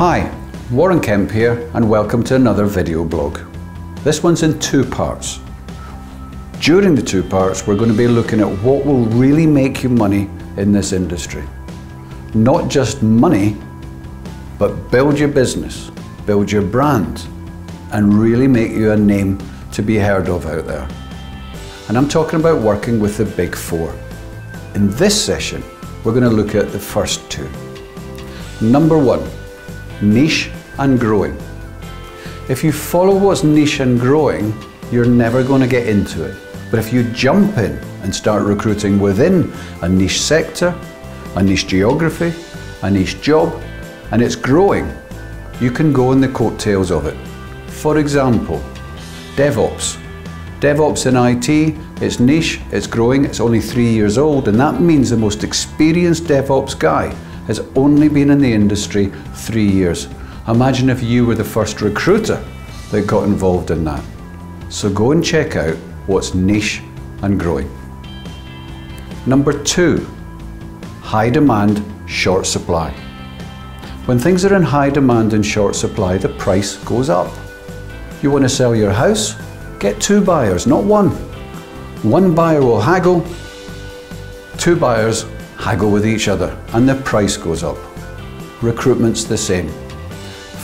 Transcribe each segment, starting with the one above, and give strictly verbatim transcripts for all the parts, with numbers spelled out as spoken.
Hi, Warren Kemp here, and welcome to another video blog. This one's in two parts. During the two parts, we're going to be looking at what will really make you money in this industry. Not just money, but build your business, build your brand, and really make you a name to be heard of out there. And I'm talking about working with the big four. In this session, we're going to look at the first two. Number one, niche and growing. If you follow what's niche and growing, you're never going to get into it. But if you jump in and start recruiting within a niche sector, a niche geography, a niche job, and it's growing, you can go on the coattails of it. For example, DevOps. DevOps in I T, it's niche, it's growing, it's only three years old, and that means the most experienced DevOps guy has only been in the industry three years. Imagine if you were the first recruiter that got involved in that. So go and check out what's niche and growing. Number two, high demand, short supply. When things are in high demand and short supply, the price goes up. You want to sell your house? Get two buyers, not one. One buyer will haggle, two buyers haggle with each other, and the price goes up. Recruitment's the same.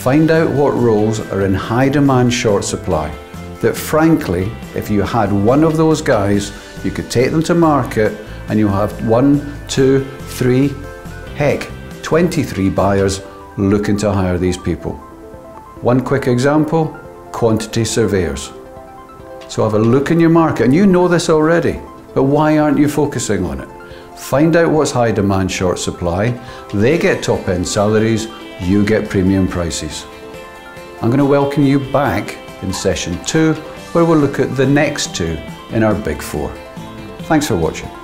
Find out what roles are in high demand, short supply, that frankly, if you had one of those guys, you could take them to market and you'll have one, two, three, heck, twenty-three buyers looking to hire these people. One quick example, quantity surveyors. So have a look in your market, and you know this already, but why aren't you focusing on it? Find out what's high demand, short supply. They get top end salaries, you get premium prices. I'm going to welcome you back in session two, where we'll look at the next two in our big four. Thanks for watching.